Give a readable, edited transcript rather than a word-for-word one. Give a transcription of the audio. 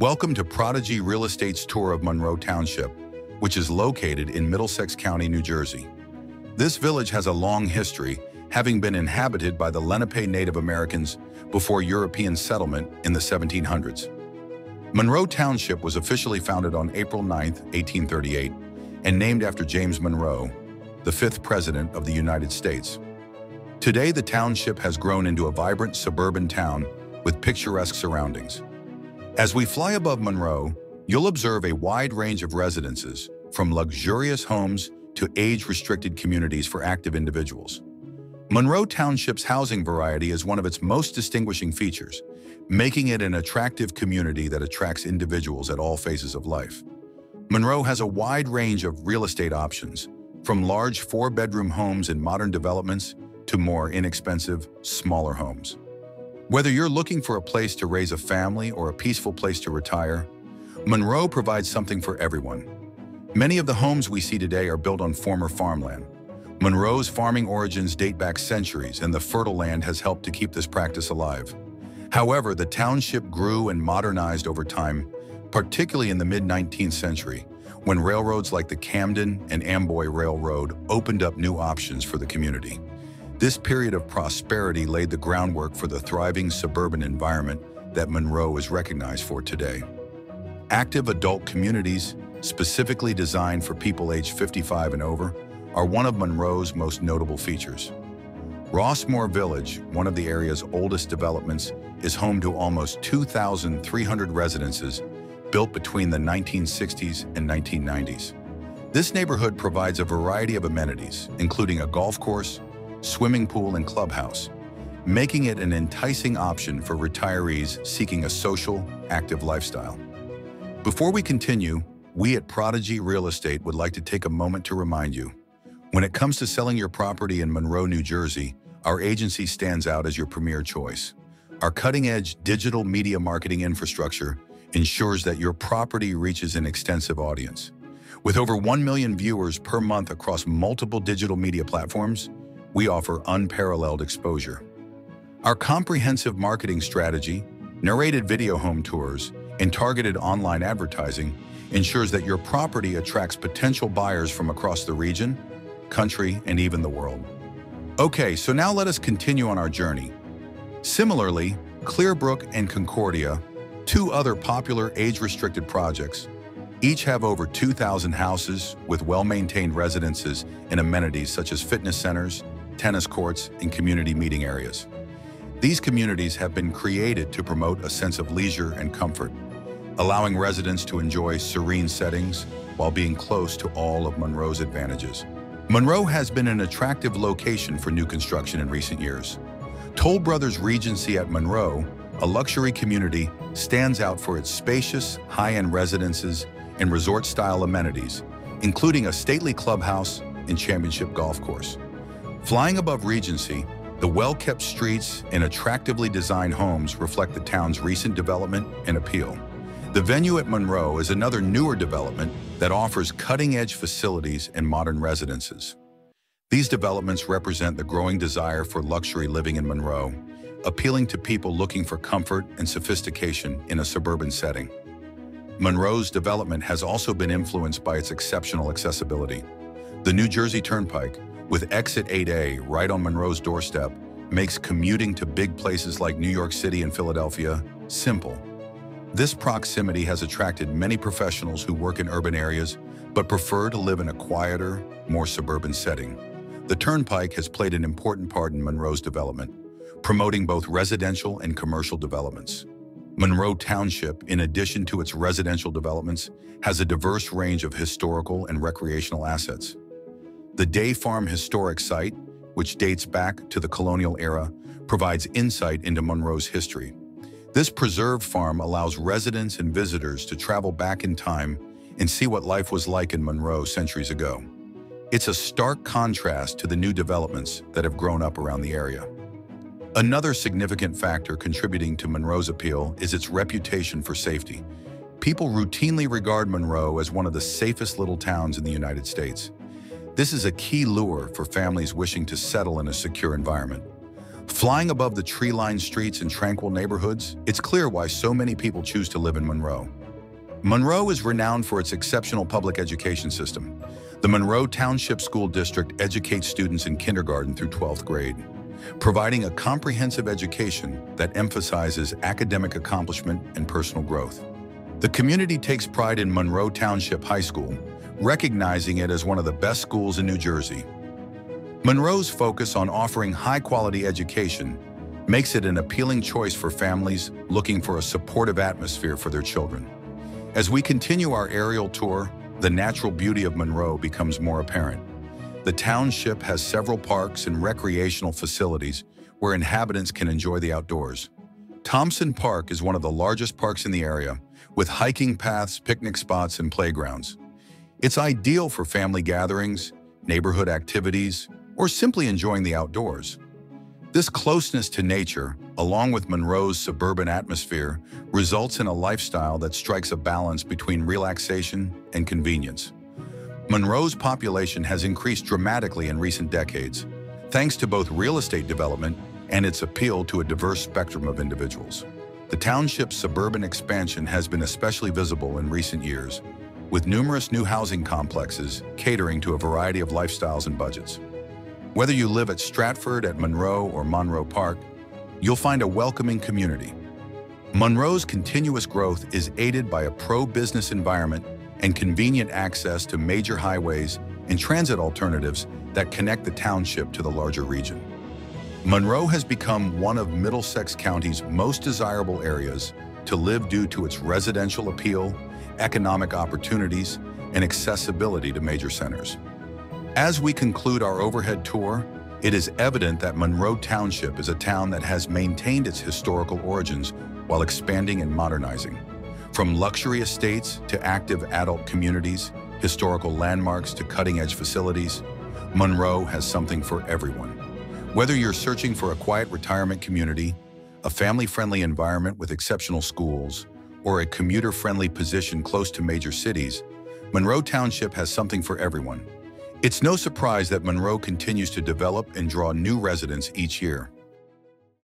Welcome to Prodigy Real Estate's tour of Monroe Township, which is located in Middlesex County, New Jersey. This village has a long history, having been inhabited by the Lenape Native Americans before European settlement in the 1700s. Monroe Township was officially founded on April 9, 1838, and named after James Monroe, the fifth president of the United States. Today, the township has grown into a vibrant suburban town with picturesque surroundings. As we fly above Monroe, you'll observe a wide range of residences, from luxurious homes to age-restricted communities for active individuals. Monroe Township's housing variety is one of its most distinguishing features, making it an attractive community that attracts individuals at all phases of life. Monroe has a wide range of real estate options, from large four-bedroom homes in modern developments to more inexpensive, smaller homes. Whether you're looking for a place to raise a family or a peaceful place to retire, Monroe provides something for everyone. Many of the homes we see today are built on former farmland. Monroe's farming origins date back centuries, and the fertile land has helped to keep this practice alive. However, the township grew and modernized over time, particularly in the mid-19th century, when railroads like the Camden and Amboy Railroad opened up new options for the community. This period of prosperity laid the groundwork for the thriving suburban environment that Monroe is recognized for today. Active adult communities, specifically designed for people aged 55 and over, are one of Monroe's most notable features. Rossmoor Village, one of the area's oldest developments, is home to almost 2,300 residences built between the 1960s and 1990s. This neighborhood provides a variety of amenities, including a golf course, swimming pool, and clubhouse, making it an enticing option for retirees seeking a social, active lifestyle. Before we continue, we at Prodigy Real Estate would like to take a moment to remind you, when it comes to selling your property in Monroe, New Jersey, our agency stands out as your premier choice. Our cutting-edge digital media marketing infrastructure ensures that your property reaches an extensive audience. With over 1 million viewers per month across multiple digital media platforms, we offer unparalleled exposure. Our comprehensive marketing strategy, narrated video home tours, and targeted online advertising ensures that your property attracts potential buyers from across the region, country, and even the world. Okay, so now let us continue on our journey. Similarly, Clearbrook and Concordia, two other popular age-restricted projects, each have over 2,000 houses with well-maintained residences and amenities such as fitness centers, tennis courts, and community meeting areas. These communities have been created to promote a sense of leisure and comfort, allowing residents to enjoy serene settings while being close to all of Monroe's advantages. Monroe has been an attractive location for new construction in recent years. Toll Brothers Regency at Monroe, a luxury community, stands out for its spacious, high-end residences and resort-style amenities, including a stately clubhouse and championship golf course. Flying above Regency, the well-kept streets and attractively designed homes reflect the town's recent development and appeal. The venue at Monroe is another newer development that offers cutting-edge facilities and modern residences. These developments represent the growing desire for luxury living in Monroe, appealing to people looking for comfort and sophistication in a suburban setting. Monroe's development has also been influenced by its exceptional accessibility. The New Jersey Turnpike, with exit 8A right on Monroe's doorstep, makes commuting to big places like New York City and Philadelphia simple. This proximity has attracted many professionals who work in urban areas but prefer to live in a quieter, more suburban setting. The Turnpike has played an important part in Monroe's development, promoting both residential and commercial developments. Monroe Township, in addition to its residential developments, has a diverse range of historical and recreational assets. The Dey Farm Historic Site, which dates back to the colonial era, provides insight into Monroe's history. This preserved farm allows residents and visitors to travel back in time and see what life was like in Monroe centuries ago. It's a stark contrast to the new developments that have grown up around the area. Another significant factor contributing to Monroe's appeal is its reputation for safety. People routinely regard Monroe as one of the safest little towns in the United States. This is a key lure for families wishing to settle in a secure environment. Flying above the tree-lined streets and tranquil neighborhoods, it's clear why so many people choose to live in Monroe. Monroe is renowned for its exceptional public education system. The Monroe Township School District educates students in kindergarten through 12th grade, providing a comprehensive education that emphasizes academic accomplishment and personal growth. The community takes pride in Monroe Township High School, recognizing it as one of the best schools in New Jersey. Monroe's focus on offering high-quality education makes it an appealing choice for families looking for a supportive atmosphere for their children. As we continue our aerial tour, the natural beauty of Monroe becomes more apparent. The township has several parks and recreational facilities where inhabitants can enjoy the outdoors. Thompson Park is one of the largest parks in the area, with hiking paths, picnic spots, and playgrounds. It's ideal for family gatherings, neighborhood activities, or simply enjoying the outdoors. This closeness to nature, along with Monroe's suburban atmosphere, results in a lifestyle that strikes a balance between relaxation and convenience. Monroe's population has increased dramatically in recent decades, thanks to both real estate development and its appeal to a diverse spectrum of individuals. The township's suburban expansion has been especially visible in recent years, with numerous new housing complexes catering to a variety of lifestyles and budgets. Whether you live at Stratford, at Monroe, or Monroe Park, you'll find a welcoming community. Monroe's continuous growth is aided by a pro-business environment and convenient access to major highways and transit alternatives that connect the township to the larger region. Monroe has become one of Middlesex County's most desirable areas to live due to its residential appeal, economic opportunities, and accessibility to major centers. As we conclude our overhead tour, it is evident that Monroe Township is a town that has maintained its historical origins while expanding and modernizing. From luxury estates to active adult communities, historical landmarks to cutting-edge facilities, Monroe has something for everyone. Whether you're searching for a quiet retirement community, a family-friendly environment with exceptional schools, or a commuter-friendly position close to major cities, Monroe Township has something for everyone. It's no surprise that Monroe continues to develop and draw new residents each year.